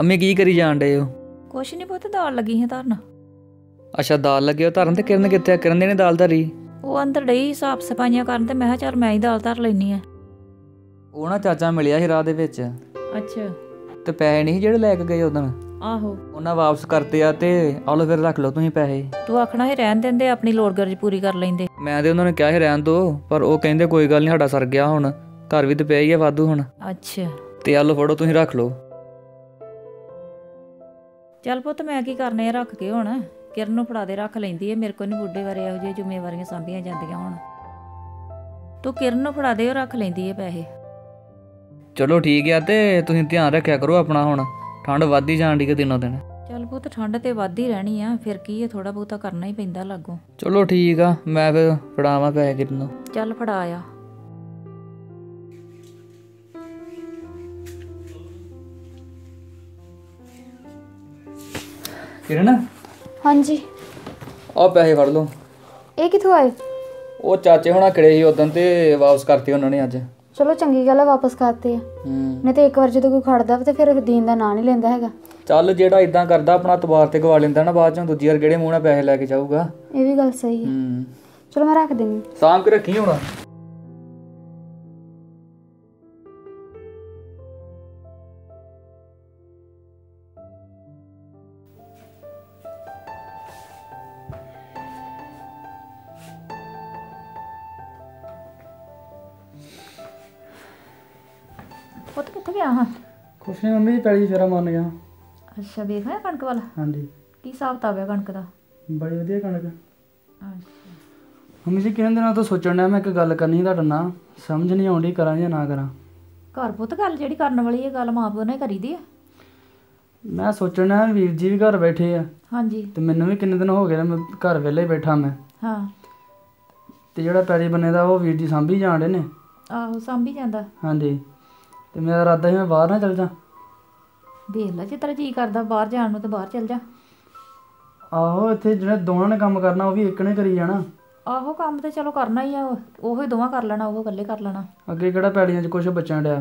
अम्मी की करी जान डे हो? कुछ नहीं पुत, दाल लगी है धरना। अच्छा दाल लगे हो धरन? किरण कितने? किरण ने दाल धरी? वो अंदर डई साफ सफाइयां करन ते मैं हां चल मैं ही दाल धर लेनी है। ਉਹ ਨਾ ਚਾਚਾ ਮਿਲਿਆ ਸੀ ਰਾਹ ਦੇ ਵਿੱਚ। ਅੱਛਾ। ਤੇ ਪੈਸੇ ਨਹੀਂ ਜਿਹੜੇ ਲੈ ਕੇ ਗਏ ਉਹਦਨ? ਆਹੋ। ਉਹਨਾਂ ਵਾਪਸ ਕਰਤੇ ਆ ਤੇ ਆ ਲੋ ਫਿਰ ਰੱਖ ਲਓ ਤੁਸੀਂ ਪੈਸੇ। ਤੂੰ ਆਖਣਾ ਸੀ ਰਹਿਣ ਦਿੰਦੇ ਆਪਣੀ ਲੋੜ ਗਰਜ ਪੂਰੀ ਕਰ ਲੈਂਦੇ। ਮੈਂ ਤੇ ਉਹਨਾਂ ਨੂੰ ਕਿਹਾ ਸੀ ਰਹਿਣ ਦੋ ਪਰ ਉਹ ਕਹਿੰਦੇ ਕੋਈ ਗੱਲ ਨਹੀਂ ਸਾਡਾ ਸਰ ਗਿਆ ਹੁਣ ਘਰ ਵੀ ਤੇ ਪਿਆ ਹੀ ਆ ਵਾਧੂ ਹੁਣ। ਅੱਛਾ। ਤੇ ਆ ਲੋ ਫੜੋ ਤੁਸੀਂ ਰੱਖ ਲਓ। ਚੱਲ ਪੁੱਤ ਮੈਂ ਕੀ ਕਰਨੇ ਆ ਰੱਖ ਕੇ ਹੁਣ ਕਿਰਨ ਨੂੰ ਫੜਾ ਦੇ ਰੱਖ ਲੈਂਦੀ ਏ ਮੇਰੇ ਕੋਲ ਨਹੀਂ ਬੁੱਢੇ ਵਾਰੇ ਇਹੋ ਜਿਹੇ ਜ਼ਿੰਮੇਵਾਰੀਆਂ ਸਾਂਭੀਆਂ ਜਾਂਦੀਆਂ ਹੁਣ। ਤੂੰ ਕਿਰਨ ਨੂੰ ਫੜਾ ਦੇ ਉਹ ਰੱਖ ਲੈਂਦੀ ਏ ਪੈਸੇ। चलो ठीक है ते तुसीं ध्यान रखिया करो अपना हुण ठंड वाधी जान दी के दिनों दिन। चल पुत ठंड ते वाधी रहनी है फिर की है थोड़ा बहुता करना ही पैंदा लागो। चलो ठीक है मैं फिर फड़ावां पैसे कितनों। चल फड़ाया। किरण? हाँ जी। आ पैसे फड़ लो। ये कितों आए? वो चाचे होना खड़े ही उदन ते वापस करते उन्होंने अज। चलो चंगी गल वापस करते हैं। नहीं तो एक बार जो कोई खड़दा तो फिर दीन दा नाम नहीं लेंदा हैगा। चल जेड़ा इदां करदा अपना तबार ते गवा लेंदा ना बाद चों दूजी बार केड़े मूंह नाल पैसे लैके जाऊगा। ये भी गल सही है। चलो मैं रख देनी। सांभ के रखी होना। ਪੁੱਤ ਕਿੱਥੇ ਗਿਆ ਹਾਂ? ਕੁਛ ਨਹੀਂ ਮੰਮੀ ਪੈਲੀ ਫੇਰਾ ਮਾਰਨ ਗਿਆ। ਅੱਛਾ ਵੇਖਿਆ ਕਣਕ ਵਾਲਾ? ਹਾਂਜੀ। ਕੀ ਹਿਸਾਬ ਤਾਬ ਹੈ ਕਣਕ ਦਾ? ਬੜੀ ਵਧੀਆ ਕਣਕ। ਅੱਛਾ ਮੰਮੀ ਜੀ ਕਿਹਨ ਦੇ ਨਾਲ ਤਾਂ ਸੋਚਣ ਡਿਆ ਮੈਂ ਇੱਕ ਗੱਲ ਕਰਨੀ ਤੁਹਾਡਾ ਨਾਲ ਸਮਝ ਨਹੀਂ ਆਉਂਦੀ ਕਰਾਂ ਜਾਂ ਨਾ ਕਰਾਂ। ਘਰ ਪੁੱਤ ਗੱਲ ਜਿਹੜੀ ਕਰਨ ਵਾਲੀ ਇਹ ਗੱਲ ਮਾਂ ਪਿਓ ਨੇ ਕਰੀ ਦੀ ਆ। ਮੈਂ ਸੋਚਣ ਡਿਆ ਵੀਰ ਜੀ ਵੀ ਘਰ ਬੈਠੇ ਆ। ਹਾਂਜੀ। ਤੇ ਮੈਨੂੰ ਵੀ ਕਿੰਨੇ ਦਿਨ ਹੋ ਗਏ ਮੈਂ ਘਰ ਵਿਹਲੇ ਹੀ ਬੈਠਾ ਮੈਂ। ਹਾਂ। ਤੇ ਜਿਹੜਾ ਪੈਲੀ ਬੰਨੇ ਦਾ ਉਹ ਵੀਰ ਜੀ ਸਾਂਭੀ ਜਾਣ ਡੇ ਨੇ। ਆਹੋ ਸਾਂਭੀ ਜਾਂਦਾ। ਹਾਂਜੀ। ਤੇ ਮੇਰਾ ਇਰਾਦਾ ਸੀ ਮੈਂ ਬਾਹਰ ਨਾ ਚਲ ਜਾ। ਦੇਖ ਲੈ ਜੇ ਤੇਰਾ ਜੀ ਕਰਦਾ ਬਾਹਰ ਜਾਣ ਨੂੰ ਤੇ ਬਾਹਰ ਚਲ ਜਾ। ਆਹੋ ਇੱਥੇ ਜਿਹੜੇ ਦੋਵਾਂ ਨੇ ਕੰਮ ਕਰਨਾ ਉਹ ਵੀ ਇੱਕ ਨੇ ਕਰੀ ਜਾਣਾ। ਆਹੋ ਕੰਮ ਤੇ ਚਲੋ ਕਰਨਾ ਹੀ ਆ ਉਹੋ ਹੀ ਦੋਵਾਂ ਕਰ ਲੈਣਾ ਉਹ ਇਕੱਲੇ ਕਰ ਲੈਣਾ। ਅੱਗੇ ਕਿਹੜਾ ਪੈੜੀਆਂ 'ਚ ਕੁਛ ਬਚਣ ਡਿਆ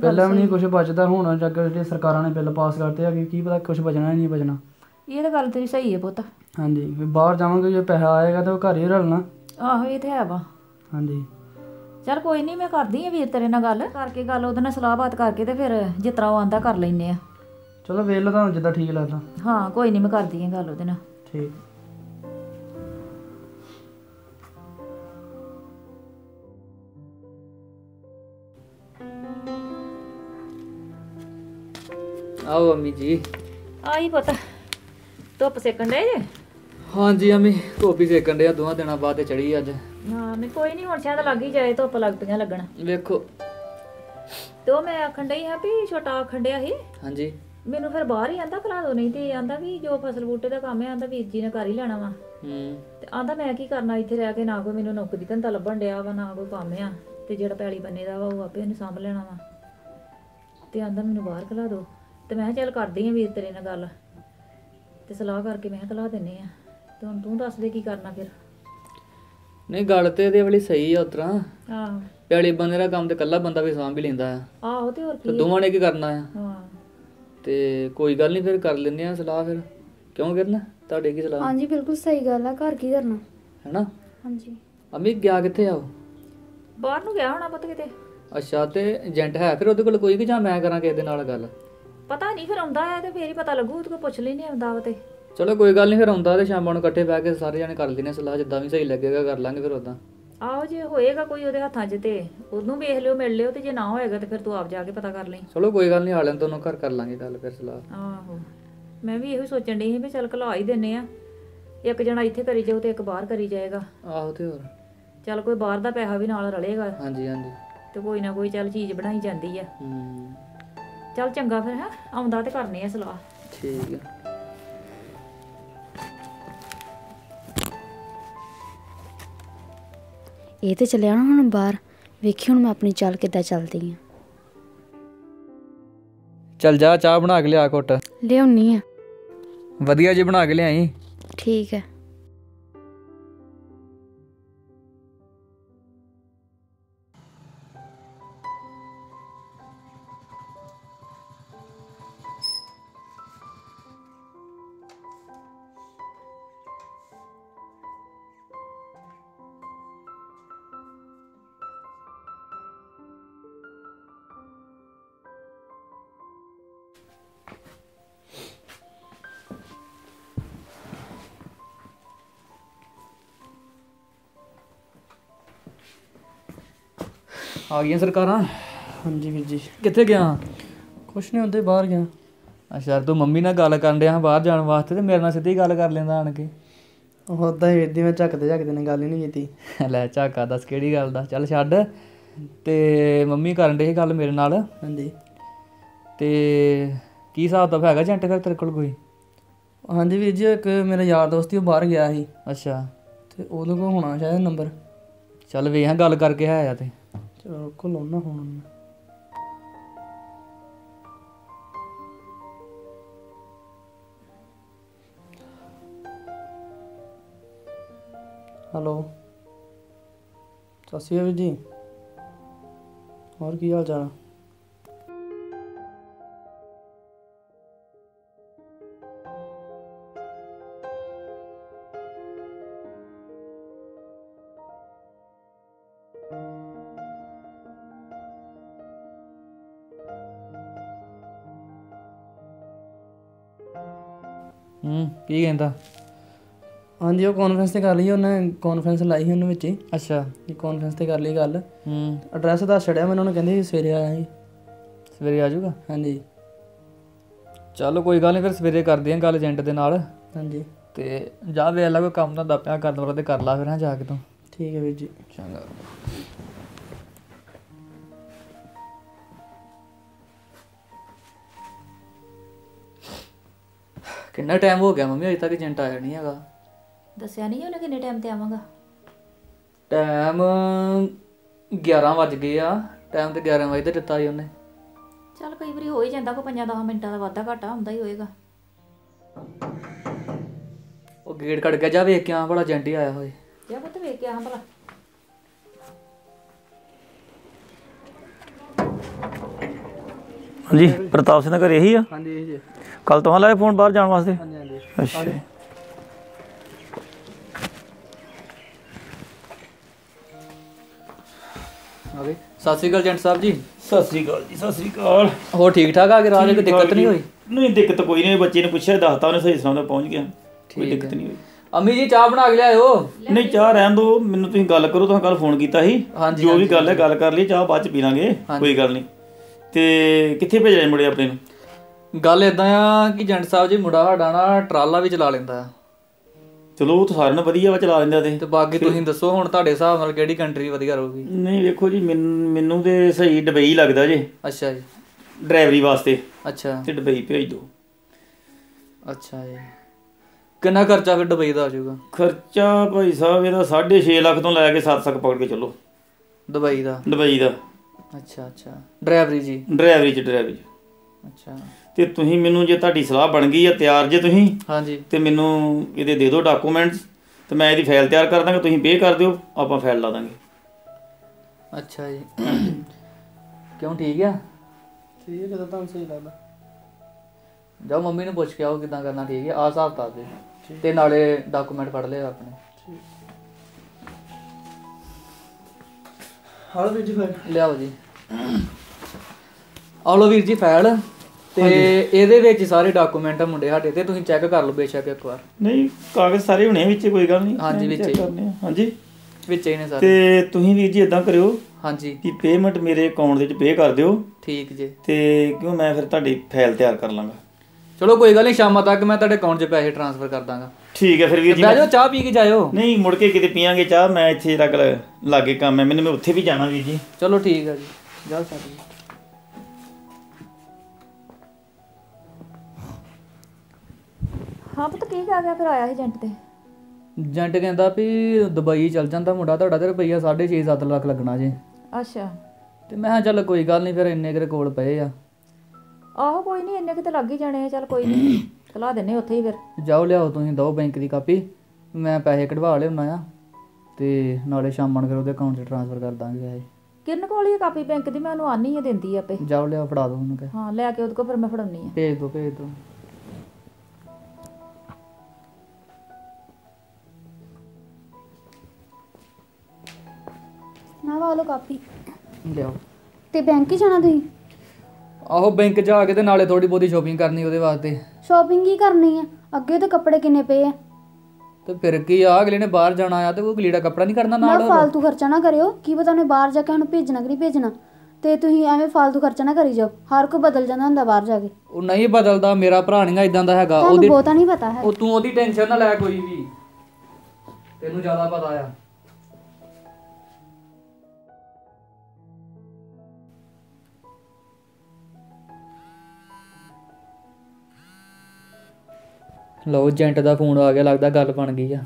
ਪਹਿਲਾਂ ਵੀ ਨਹੀਂ ਕੁਛ ਬਚਦਾ ਹੁਣ ਜਦ ਜਿਹੜੇ ਸਰਕਾਰਾਂ ਨੇ ਬਿੱਲ ਪਾਸ ਕਰਤੇ ਆ ਕੀ ਪਤਾ ਕੁਛ ਬਚਣਾ ਨਹੀਂ ਬਚਣਾ। ਇਹ ਤਾਂ ਗੱਲ ਤੇਰੀ ਸਹੀ ਹੈ ਪੁੱਤ। ਹਾਂਜੀ ਵੀ ਬਾਹਰ ਜਾਵਾਂਗੇ ਜੇ ਪੈਸਾ ਆਏਗਾ ਤਾਂ ਉਹ ਘਰ ਹੀ ਰਲਣਾ। ਆਹੋ ਇਹ ਤਾਂ ਹੈ ਵਾ। ਹਾਂਜੀ। चल कोई नहीं मैं करती वीर तेरे नाल गल करके गल ओहदे नाल सलाह बात करके ते फिर जिस तरह आंदा कर लैने आ। चलो वेख लो तुहानू जिद्दां ठीक लगदा। हाँ कोई नहीं मैं करती हां गल ओहदे नाल। ठीक। आओ अम्मी जी। आई पता धुप सेकन डे जे? हाँ जी अम्मी धुप ही सेकन डे दोहां दिनां बाद चढ़ी अज। ਹਾਂ ਮੈਂ ਕੋਈ ਨਹੀਂ ਹੁਣ ਸ਼ਾਇਦ ਲੱਗ ਹੀ ਜਾਏ ਧੁੱਪ ਲੱਗ ਪਈਆਂ ਲੱਗਣ ਵੇਖੋ। ਤੋ ਮੈਂ ਆਖਣ ਡਈ ਹਾਂ ਵੀ ਛੋਟਾ ਆਖਣ ਡਿਆ ਸੀ। ਹਾਂਜੀ। ਮੈਨੂੰ ਫਿਰ ਬਾਹਰ ਹੀ ਆਂਦਾ ਕਰਾ ਦੋ ਨਹੀਂ ਤੇ ਆਂਦਾ ਵੀ ਜੋ ਫਸਲ ਬੂਟੇ ਦਾ ਕੰਮ ਹੈ ਆਂਦਾ ਵੀਰ ਜੀ ਨੇ ਕਰ ਹੀ ਲੈਣਾ ਵਾ। ਤੇ ਆਂਦਾ ਮੈਂ ਕੀ ਕਰਨਾ ਇੱਥੇ ਰਹਿ ਕੇ ਨਾ ਕੋਈ ਮੈਨੂੰ ਨੌਕਰੀ ਧੰਦਾ ਲੱਭਣ ਡਿਆ ਵਾ ਨਾ ਕੋਈ ਕੰਮ ਆ ਤੇ ਜਿਹੜਾ ਪੈਲੀ ਬੰਨੇ ਦਾ ਵਾ ਉਹ ਆਪੇ ਉਹਨੇ ਸਾਂਭ ਲੈਣਾ ਵਾ ਤੇ ਆਂਦਾ ਮੈਨੂੰ ਬਾਹਰ ਕਰਾ ਦੋ ਤੇ ਮੈਂ ਕਿਹਾ ਚੱਲ ਕਰਦੀ ਆ ਵੀਰ ਤੇਰੇ ਨਾਲ ਗੱਲ ਤੇ ਸਲਾਹ ਕਰਕੇ ਮੈਂ ਕਲਾ ਦਿੰਨੇ ਆ ਤੇ ਹੁਣ ਤੂੰ ਦੱਸ ਦੇ ਕੀ ਕਰਨਾ ਫਿਰ। नहीं गल तो ये वाली सही है उतरा पैली बंदे का काम तो कला बंदा भी सामभ भी लेंदा है तो दोवां ने की करना है तो कोई गल नहीं फिर कर लेने हैं सलाह फिर क्यों करना तुहाडे की सलाह। हाँ जी बिल्कुल सही गल है घर की करना है ना। हाँ जी। अम्मी गया कित्थे आ? बाहर नूं गया होना पुत्त किते। अच्छा तो एजेंट है फिर उहदे कोल कोई कि जां मैं करां किसे दे नाल गल? पता नहीं फिर आउंदा है ते फिर ही पता लगू उहदे कोल पुछ लैने आउंदा वा ते। चलो कोई गल नहीं फिर आउंदा ते शामां नूं इकट्ठे बैठ के सारे जने कर लैने सलाह जिद्दां भी सही लगेगा कर लांगे फिर उदां। आहो जे होएगा कोई ओहदे हत्थां 'च ते ओहनूं वेख लिओ मिल लिओ ते जे ना होएगा ते फिर तूं आप जाके पता कर लईं। चलो कोई गल नहीं आ लैंदे ओहनूं घर कर लांगे गल फिर सलाह। आहो मैं भी इहो सोचण डई सी भी चल घला ही दिंने आ इक जना इत्थे करी जाऊ ते इक बाहर करी जाएगा। आहो ते होर चल कोई बाहर दा पैसा भी नाल रलेगा। हाँ जी। हाँ जी। ते कोई ना कोई चल चीज़ बनाई जांदी आ। चल चंगा फिर है आउंदा ते करनी आ सलाह। ठीक है। ਇਹ ਤੇ ਚਲਿਆ ਨਾ ਹੁਣ ਬਾਹਰ ਵੇਖੀ ਹੁਣ ਮੈਂ ਆਪਣੀ ਚਾਲ ਕਿੱਦਾਂ ਚੱਲਦੀ ਆ। ਚੱਲ ਜਾ ਚਾਹ ਬਣਾ ਕੇ ਲਿਆ ਘੁੱਟ। ਲਿਆਉਣੀ ਆ ਵਧੀਆ ਜੀ ਬਣਾ ਕੇ ਲਿਆਈ। ਠੀਕ ਹੈ। आ गई सरकारां। हाँ जी वीर जी कित्थे गया? कुछ नहीं होंदे बाहर गया। अच्छा यार तू मम्मी नाल गल कर रहा बाहर जाने वास्ते तो मेरे नाल सीधी गल कर लेंदा आन के। ओदा ही वीर जी मैं झकते झकते ने गल ही नहीं कीती। लै झाका दस केड़ी गल दा, चल छड्ड। ते मम्मी करन दी गल मेरे नाल। हां जी ते की हिसाब दा हैगा जंट फिर तेरे कोल कोई? हाँ जी वीर जी एक मेरा यार दोस्त ही बाहर गया ही। अच्छा तो उदे कोल होना शायद नंबर। चल वे हाँ गल करके है ते चलो कोल होना होना। हेलो सत श्री अकाल जी, और की हाल चाल? की कहता? हाँ जी वो कॉन्फ्रेंस कर ली उन्हें, कॉन्फ्रेंस लाई ही उन्हें ही। अच्छा कॉन्फ्रेंस कर ली गल। एड्रैस दस छड़िया मैंने, उन्होंने कहते सवेरे आया ही। सवेरे आ जाऊगा? हाँ जी चलो कोई गल नहीं, फिर सवेरे कर दें गल एजेंट के नाल। हाँ जी तो जा वे ला कोई कम धंधा पाया करना पड़ा तो कर ला फिर। हाँ जाके तू ठीक है वीर जी चंगा। कितना टाइम हो गया मम्मी अजे तक एजेंट आया नहीं है? दसिया नहीं उन्हें किन्ने टाइम ते आवांगा। टाइम 11 बज गए आ, टाइम तो 11 बजे दिता ही उन्हें। चल कई बार हो ही जाता कोई 5-10 मिनटा का वाधा घाटा होंदा ही होएगा। वो गेट खड़का जा वेख के आ भला एजेंट ही आया होए। जा पुत्त वेख के आ भला। हाँ जी प्रताप सिंह घर यही है? हाँ जी जी कल तुहां लाए फोन बाहर जाने वास्ते? हाँ जी हाँ जी। अच्छा आगे सत श्री अकाल एजेंट साहब जी। सत श्री अकाल जी। सत श्री अकाल। हो ठीक ठाक आगे राज कोई दिक्कत नहीं हुई? नहीं दिक्कत कोई नहीं, बच्चे ने पूछा दसता उन्हें सही समय पहुंच गया, कोई दिक्कत नहीं हुई। अम्मी जी चाह बना के लियाओ। नहीं चाह रहन दो, मैनू तुसीं गल करो, तुहां कल फोन कीता ही जो भी गल है गल कर ली, चाह बाद च पी लांगे कोई गल नहीं। ते कित्थे भेजना मुड़े अपने नूं? गल इदां आ कि एजेंट साहब जी मुड़ा साडा ना ट्राला भी चला लैंदा। चलो तो सारे ना वधिया वा चला लैंदा ते बाकी तुसीं दसो हुण तुहाडे हिसाब नाल किहड़ी कंट्री वधिया रहूगी? नहीं वेखो जी मैनूं ते सही दुबई लगदा जी। अच्छा जी ड्राइवरी वास्ते? अच्छा ते दुबई भेज दो। अच्छा जी किन्ना खर्चा फिर दुबई दा आ जाऊगा? खर्चा भाई साहब इहदा 6.5 लाख तो लैके 7 तक पकड़ के चलो दुबई दा। दुबई दा? अच्छा अच्छा ड्राइवरी जी। ड्राइवरी जी ड्राइवरी जी। अच्छा ते तुसीं मैनूं जे तुहाडी सलाह बन गई है तैयार जे तुसीं? हाँ जी ते मैनूं इहदे दे दो डॉक्यूमेंट्स ते मैं इहदी फाइल तैयार कर दांगा, तुसीं पे कर दिओ आपां फाइल ला दांगे। अच्छा जी क्यों ठीक है? ठीक है तुहानूं सही लगदा? जाओ मम्मी नूं पुछ के आओ किदां करना ठीक है, आ हिसाब कर दे ते नाले डॉक्यूमेंट फड़ ले अपने। हाँ वीर जी फाइल लियाओ जी। आलो वीर जी फाइल ते एहदे विच सारे डॉक्यूमेंट मुंडे साडे ते तुसीं चेक कर लो बेशक एक बार। नहीं कागज सारे होने विच कोई गल नहीं। हाँ जी विच करने। हाँ जी विच ही ने सारे। ते तुसीं वीर जी इदां करियो हाँ जी कि पेमेंट मेरे अकाउंट दे विच पे कर दिओ। ठीक जी ते क्यों मैं फिर तुहाडी फाइल तैयार कर लांगा। चलो कोई गल नहीं शाम तक मैं तुहाडे अकाउंट 'च पैसे ट्रांसफर कर दांगा। ठीक है फिर वीर जी बैजो चाह पी के जायो। नहीं मुड़ के किते पीआंगे चाह, मैं इत्थे रख लागे काम है मैंने, मैं उत्थे भी जाना वीर जी। चलो ठीक है जी जाओ साथी। हाँ पुत्त की कह गया फिर आया एजेंट ते? एजेंट कहंदा भी दुबई चल जांदा मुंडा तुहाडा ते रुपया 6.5-7 लाख लगना जी। अच्छा ते मैं चल कोई गल नहीं फिर इन्ने के कोल पए आ। आहो कोई नहीं इन्ने के ते लग ही जाने, चल कोई नहीं कला देने उत्थे ही। फिर जाओ लियाओ तुसीं दो बैंक की कापी, मैं पैसे कढवा लेना आ ते नाले शामन करो ते अकाउंट 'च ट्रांसफर कर दांगे पैसे। किन कोल ही कापी बैंक दी? मैं उन्नू आनी ही देंदी आपे। जाओ लियाओ फड़ा दो उन्नू के। हां लैके ओदे को फिर मैं फड़ाउनी आ। भेज दो भेज दो। ना वालो कापी लियाओ। ते बैंक ही जाना तुसीं? आहो बैंक जाके ते नाले थोड़ी बोधी शॉपिंग करनी ओदे वास्ते। शॉपिंग ही करनी है अगे तो कपड़े किन्ने पे है तो फिर की अगले ने बाहर जाना आया तो वो लीड़ा कपड़ा नहीं करना ना फालतू खर्चा ना करियो की पता उन्हें बाहर जाके उन्हें भेजना कि नहीं भेजना ਤੇ ਤੁਸੀਂ ਐਵੇਂ ਫालतू ਖਰਚਾ ਨਾ ਕਰੀ ਜਾਓ। ਹਰ ਕੋ ਬਦਲ ਜਾਂਦਾ ਹੁੰਦਾ ਬਾਹਰ ਜਾ ਕੇ। ਉਹ ਨਹੀਂ ਬਦਲਦਾ ਮੇਰਾ ਭਰਾ ਨਹੀਂ ਇਦਾਂ ਦਾ ਹੈਗਾ। ਉਹਦੀ ਬਹੁਤਾ ਨਹੀਂ ਪਤਾ ਹੈ। ਉਹ ਤੂੰ ਉਹਦੀ ਟੈਨਸ਼ਨ ਨਾ ਲੈ ਕੋਈ ਵੀ। ਤੈਨੂੰ ਜ਼ਿਆਦਾ ਪਤਾ ਆ। ਲਓ ਜੈਂਟ ਦਾ ਫੋਨ ਆ ਗਿਆ ਲੱਗਦਾ ਗੱਲ ਬਣ ਗਈ ਆ।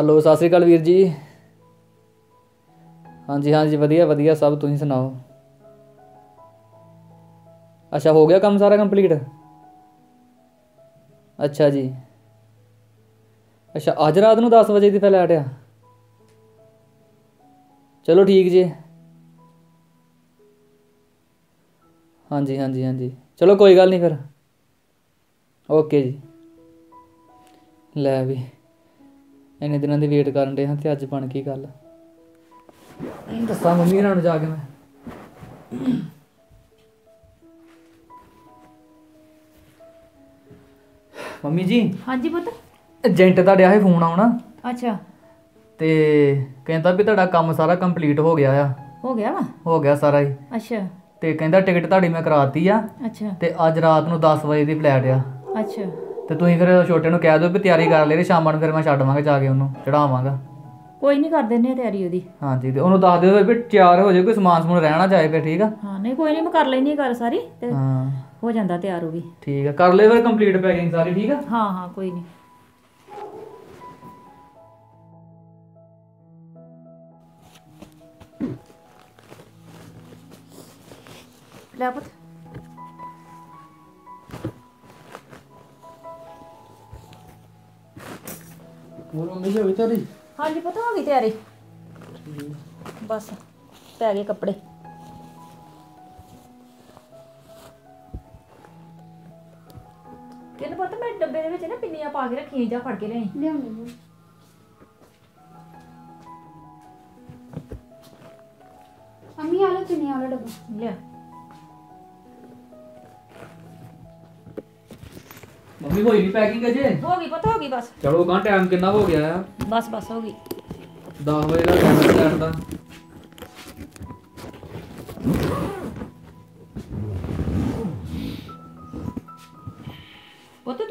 ਹਲੋ ਸਤਿ ਸ਼੍ਰੀ ਅਕਾਲ ਵੀਰ ਜੀ। हाँ जी वधिया वधिया सब तुसीं सुनाओ। अच्छा हो गया काम सारा कंप्लीट। अच्छा जी अच्छा अज रात नूं 10 बजे दी फ्लाइट आ। चलो ठीक जी। हाँ जी हाँ जी हाँ जी चलो कोई गल नहीं फिर ओके जी। लै भी इन्ने दिनों की वेट करन दे हां ते अज बन गई गल। दसा मम्मी ने जाके मैं मम्मी जी। हाँ जी पुत एजेंट तुहाडे आए फोन आउणा। अच्छा ते कहंदा भी तुहाडा काम सारा कंप्लीट हो गया आ। हो गया वा हो गया सारा ही। अच्छा ते कहंदा टिकट तुहाडी मैं कराती आ। अच्छा ते अज रात नूं 10 बजे दी फ्लाइट आ। अच्छा ते तुसीं फिर छोटे नूं कह दिओ भी तैयारी कर ले शाम नूं फिर मैं छड्डवांगा जाके उहनूं चढ़ावांगा। कोई नहीं कर देने तैयारी ओदी। हां जी ते ओनु दस दे फिर तैयार हो जाए कोई समान समून रहना चाहिए फिर ठीक है। हां नहीं कोई नहीं मैं कर लेनी कर सारी ते हां हो जांदा तैयार ओवी ठीक है कर ले फिर कंप्लीट पैकिंग सारी ठीक है। हां हां कोई नहीं। ले पुत मोर मम्मी जी बेचारी। हाँ जी पता हो गई तैयारी बस पै गए कपड़े। तेन पता मैं डब्बे दे विच ना पिन्नियां पा के रखियां जा फड़ के ले आई। अम्मी आ लो पिन्नियां वाला डब्बा ले। मम्मी कोई नहीं पैकिंग अजे हो गई पता हो गई बस। चलो कहां टाइम कितना हो गया है बस बस हो गई 10 बजे दा टाइम दा। ओते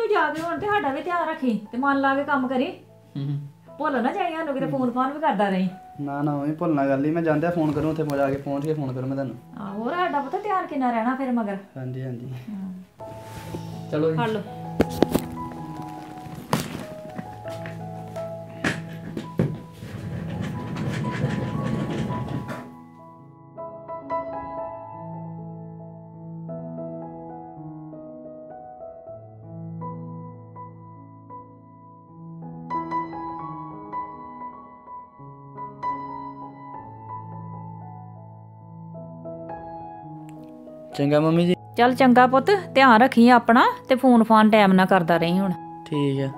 तू जागे हुन ते हाडा भी ध्यान रखी ते मन ला के काम करे। भुल ना जाई हानू किते फोन फान भी करदा रही। ना ना मैं भुलना गल ही मैं जांदा फोन करूं उथे मजा आके पहुंच के फोन करूं मैं तानू। हां और हाडा पता ध्यान किना रहना फिर मगर। हां जी हां जी चलो हां लो चंगा मम्मी जी। चल चंगा पुत ध्यान रखी अपना ते फोन फान टाइम ना करदा रही हुण ठीक है।